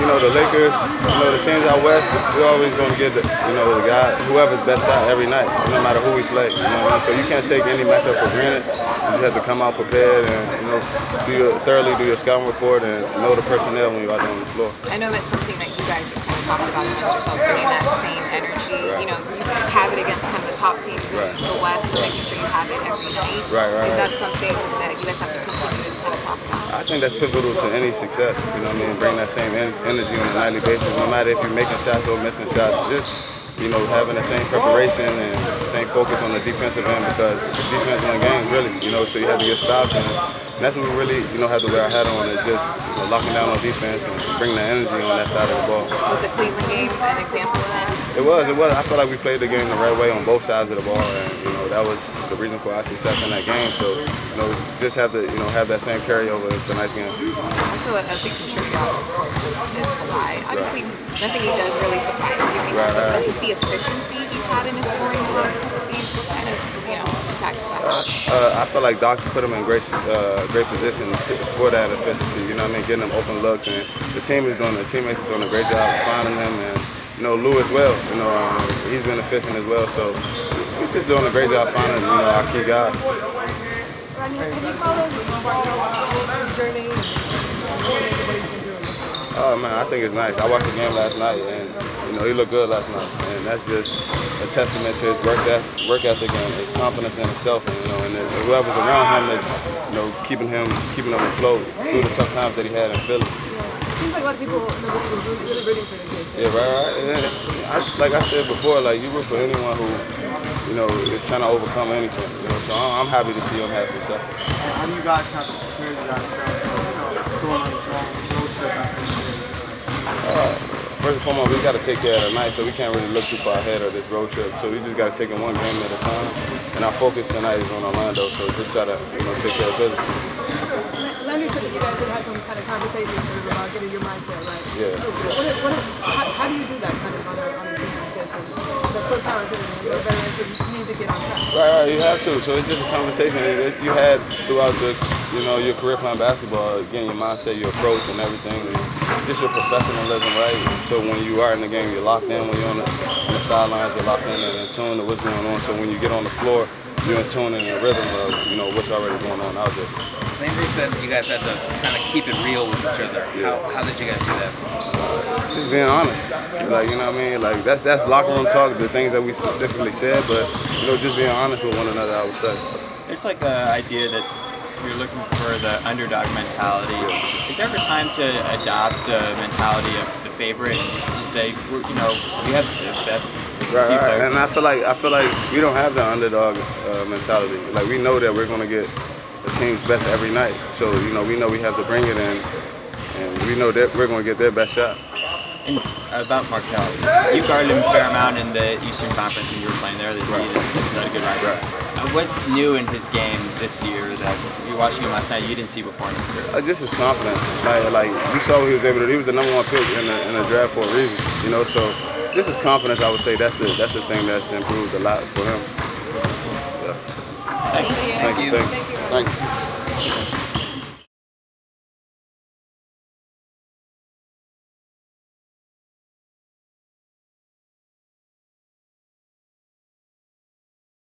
you know, the Lakers, you know, the teams out west, we're always going to get the, you know, the guy, whoever's best shot every night, no matter who we play. You know what I mean? So you can't take any matchup for granted. You just have to come out prepared and, you know, thoroughly do your scouting report and know the personnel when you're out there on the floor. I know that's something that you guys have kind of talked about amongst yourself, getting that same energy. Right. You know, do you have it against kind of the top teams in the West, and making sure you have it every night? Right. Is that something that you guys have to continue to kind of talk about? I think that's pivotal to any success, you know what I mean? Bring that same energy on a nightly basis, no matter if you're making shots or missing shots. Just, you know, having the same preparation and the same focus on the defensive end, because the defense wins games, really, you know, so you have to get stopped. And that's what we really, you know, have to wear our hat on, is just, you know, locking down on defense and bringing the energy on that side of the ball. Was the Cleveland game an example of that? It was. I feel like we played the game the right way on both sides of the ball, and, you know, that was the reason for our success in that game. So, you know, we just have to, you know, have that same carryover. It's a nice game. Also, a big contributor is Kawhi. Obviously, nothing he does really surprises you. I mean, I think the efficiency he's had in his scoring the last couple of games, what kind of, you know, impact is that? I feel like Doc put him in great position for that efficiency. You know what I mean? Getting him open looks, and the teammates are doing a great job finding him, and, you know, Lou as well. You know, he's been efficient as well. So. Just doing a great job finding, you know, our key guys. Oh man, I think it's nice. I watched the game last night, and, you know, he looked good last night, and that's just a testament to his work ethic and his confidence in himself, and, you know, and whoever's around him is, you know, keeping him afloat through the tough times that he had in Philly. Seems like a lot of people in the world are really rooting for him too. Yeah, right. Like I said before, like, you root for anyone who, you know, is trying to overcome anything. You know, so I'm happy to see him have success. How do you guys have to prepare yourselves for, you know, going on this long road trip after this year? First and foremost, we got to take care of tonight, so we can't really look too far ahead of this road trip. So we just got to take it one game at a time. And our focus tonight is on Orlando, so just try to, you know, take care of business. Landry said that you guys had some kind of conversations about getting your mindset right. Yeah. How do you do that kind of on a team like this? That's so talented. Right, you have to. So it's just a conversation that you had throughout the, you know, your career playing basketball. Again, your mindset, your approach, and everything. And just your professionalism, right? So when you are in the game, you're locked in. When you're on the sidelines, you're locked in and in tune to what's going on. So when you get on the floor, you're in tune and in the rhythm of, you know, what's already going on out there. Landry said you guys had to kind of keep it real with each other. Yeah. How did you guys do that? Just being honest. Like, you know what I mean? Like, that's locker room talk, the things that we specifically said, but, you know, just being honest with one another, I would say. There's like the idea that you're looking for the underdog mentality. Is there ever time to adopt the mentality of the favorite and say, you know, we have the best? Right. And I feel like we don't have the underdog mentality. Like, we know that we're going to get the team's best every night. So, you know we have to bring it in, and we know that we're going to get their best shot. And about Markel, you guarded him a fair amount in the Eastern Conference when you were playing there. He's not a good rider. What's new in his game this year that you were watching him last night you didn't see before in this year? Just his confidence. Like, we saw what he was able to do. He was the #1 pick in the draft for a reason, you know, so. Just his confidence, I would say, that's the thing that's improved a lot for him. Yeah. Thank you. Thank you.